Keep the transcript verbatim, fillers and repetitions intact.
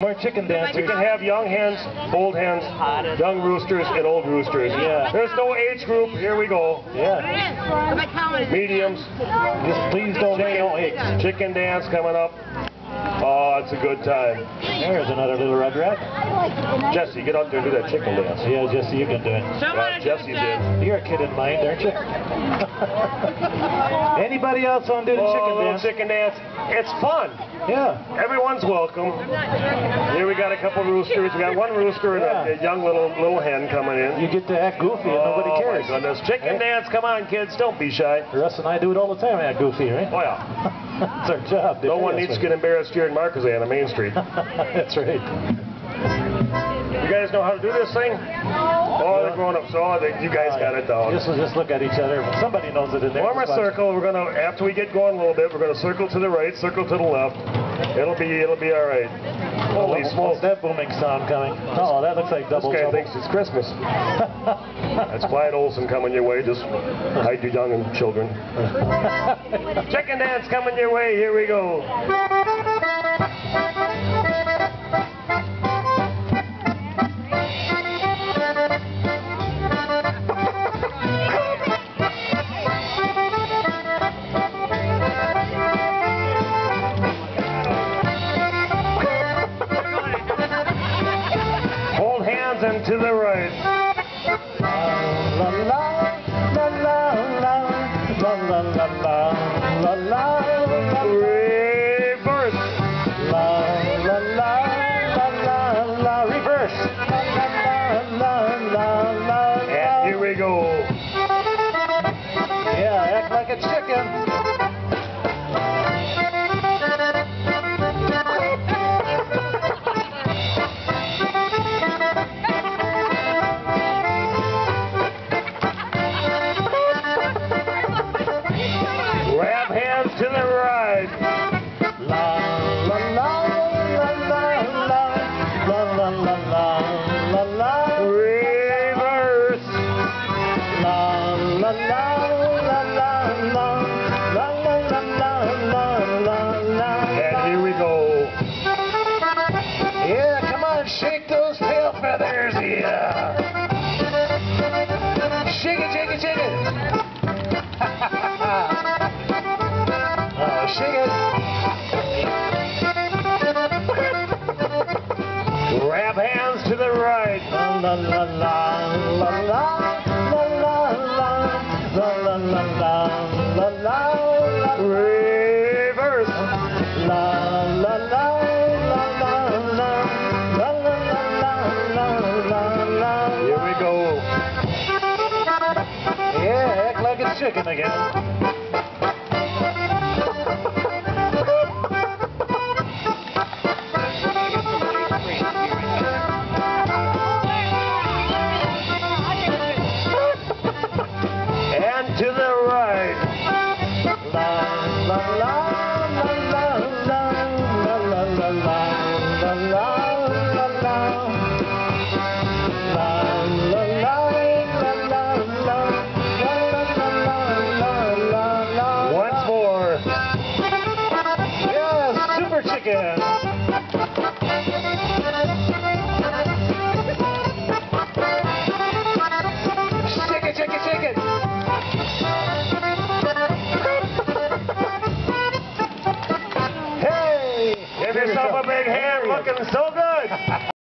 More chicken dance. You can have young hens, old hens, young roosters, and old roosters. Yeah. There's no age group. Here we go. Yeah. Mediums. Just please don't make no eggs. Chicken dance coming up. Oh, it's a good time. There's another little red rat. Jesse, get out there and do that chicken dance. Yeah, Jesse, you can do it. Yeah, Jesse did. You're a kid in mind, aren't you? Anybody else want to do the oh, chicken dance? Chicken dance. It's fun. Yeah. Everyone's welcome. Here we got a couple roosters. We got one rooster and yeah. a, a young little little hen coming in. You get to act goofy and nobody oh, cares. My goodness. Chicken hey. dance. Come on, kids. Don't be shy. Russ and I do it all the time. I act goofy, right? Oh, yeah. That's our job. No one needs to get embarrassed here in Markesan on Main Street. That's right. You guys know how to do this thing? Oh, they're grown-ups. Oh, they, you guys got it down. Just, just look at each other. Somebody knows it in there. Form a circle. We're gonna after we get going a little bit, we're gonna circle to the right, circle to the left. It'll be it'll be all right. Holy smokes! That booming sound coming. Oh, that looks like double trouble. This guy thinks it's Christmas. That's Clyde Olson coming your way. Just hide your young and children. Chicken dance coming your way. Here we go. Hold hands and to the right. La la la la la la la la la la la la la. Reverse. La la la la la la la la la. Here we go. Yeah, act like it's chicken again. Give yourself a big hand, looking so good.